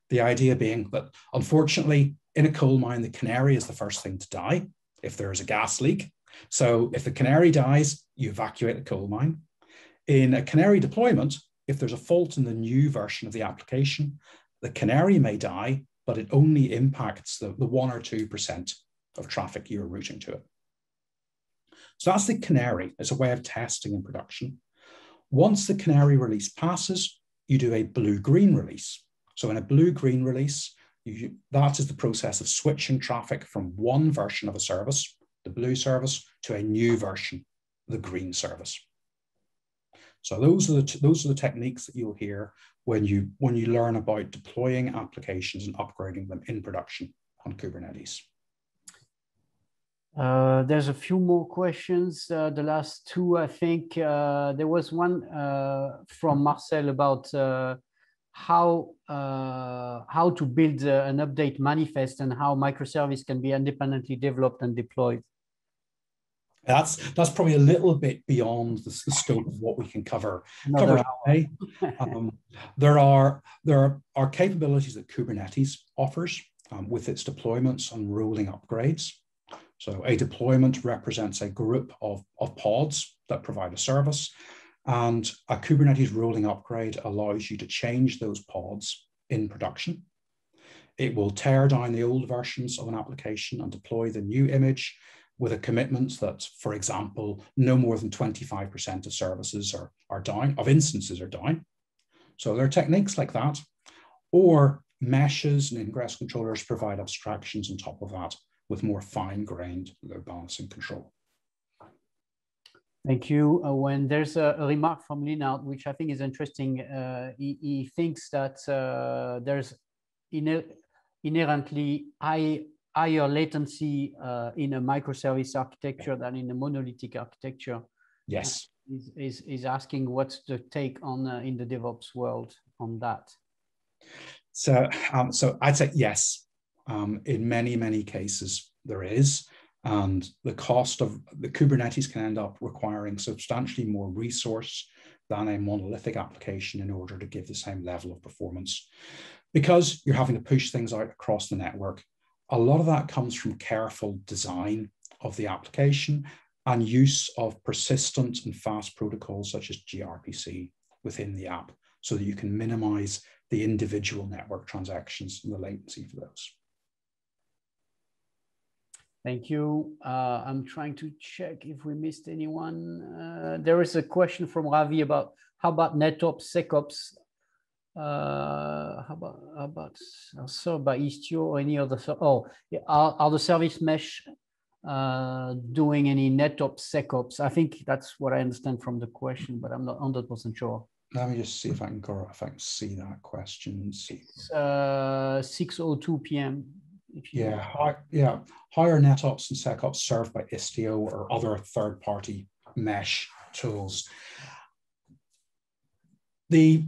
The idea being that, unfortunately, in a coal mine, the canary is the first thing to die if there is a gas leak. So if the canary dies, you evacuate the coal mine. In a canary deployment, if there's a fault in the new version of the application, the canary may die, but it only impacts the, the one or two percent of traffic you're routing to it. So that's the canary. It's a way of testing in production. Once the canary release passes, you do a blue-green release. So in a blue-green release, you, that is the process of switching traffic from one version of a service, the blue service, to a new version, the green service. So those are the, those are the techniques that you'll hear when you, when you learn about deploying applications and upgrading them in production on Kubernetes. Uh, there's a few more questions, uh, the last two, I think. Uh, there was one uh, from Marcel about uh, how uh, how to build uh, an update manifest and how microservice can be independently developed and deployed. That's that's probably a little bit beyond the, the scope of what we can cover. cover today. um, there are there are, are capabilities that Kubernetes offers um, with its deployments and rolling upgrades. So a deployment represents a group of, of pods that provide a service. And a Kubernetes rolling upgrade allows you to change those pods in production. It will tear down the old versions of an application and deploy the new image with a commitment that, for example, no more than twenty-five percent of services are, are down, of instances are down. So there are techniques like that, or meshes and ingress controllers provide abstractions on top of that with more fine-grained load balancing control. Thank you, Owen. There's a remark from Linard, which I think is interesting. Uh, he, he thinks that uh, there's iner inherently high, higher latency uh, in a microservice architecture than in a monolithic architecture. Yes. Is is, is asking what's the take on uh, in the DevOps world on that? So, um, so I'd say yes. Um, in many many cases, there is. And the cost of the Kubernetes can end up requiring substantially more resource than a monolithic application in order to give the same level of performance, because you're having to push things out across the network. A lot of that comes from careful design of the application and use of persistent and fast protocols such as gRPC within the app, so that you can minimize the individual network transactions and the latency for those. Thank you. Uh, I'm trying to check if we missed anyone. Uh, there is a question from Ravi about how about NetOps, SecOps, uh, how about how about SOAP, Istio, or any other? Oh, yeah, are, are the service mesh uh, doing any NetOps, SecOps? I think that's what I understand from the question, but I'm not one hundred percent sure. Let me just see if I can go. If I can see that question. It's uh, six oh two p m Yeah, high, yeah, higher NetOps and SecOps served by Istio or other third-party mesh tools. The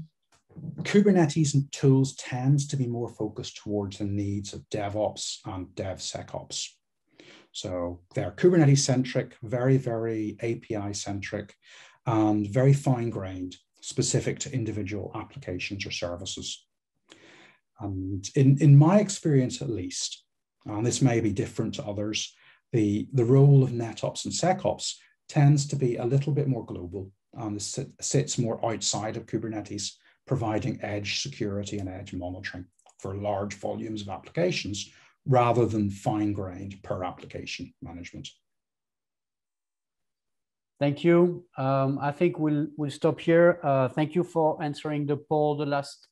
Kubernetes and tools tends to be more focused towards the needs of DevOps and DevSecOps. So they're Kubernetes-centric, very, very A P I-centric, and very fine-grained, specific to individual applications or services. And in, in my experience, at least, and this may be different to others, the, the role of NetOps and SecOps tends to be a little bit more global and sits more outside of Kubernetes, providing edge security and edge monitoring for large volumes of applications rather than fine-grained per application management. Thank you. Um, I think we'll, we'll stop here. Uh, thank you for answering the poll, the last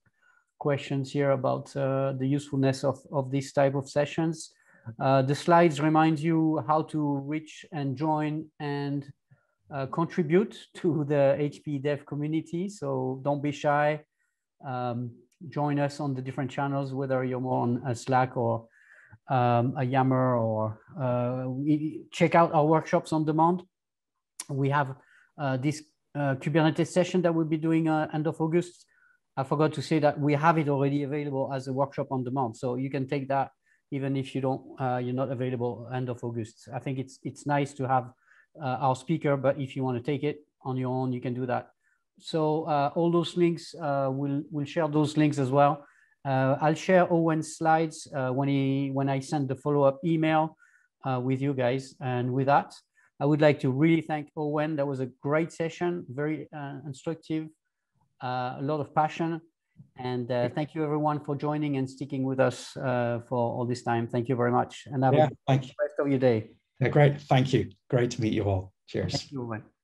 questions here about uh, the usefulness of, of this type of sessions. Uh, the slides remind you how to reach and join and uh, contribute to the H P Dev community. So don't be shy. Um, join us on the different channels, whether you're more on a Slack or um, a Yammer, or uh, we check out our workshops on demand. We have uh, this uh, Kubernetes session that we'll be doing uh, end of August. I forgot to say that we have it already available as a workshop on demand, so you can take that even if you don't, uh, you're not available end of August. I think it's it's nice to have uh, our speaker, but if you want to take it on your own, you can do that. So uh, all those links, uh, we'll we'll share those links as well. Uh, I'll share Owen's slides uh, when he when I send the follow up email uh, with you guys. And with that, I would like to really thank Owen. That was a great session, very uh, instructive. Uh, a lot of passion, and uh, thank you everyone for joining and sticking with us uh, for all this time. Thank you very much, and have yeah, a good rest of your day. Yeah, great. Thank you. Great to meet you all. Cheers. Thank you, Owen.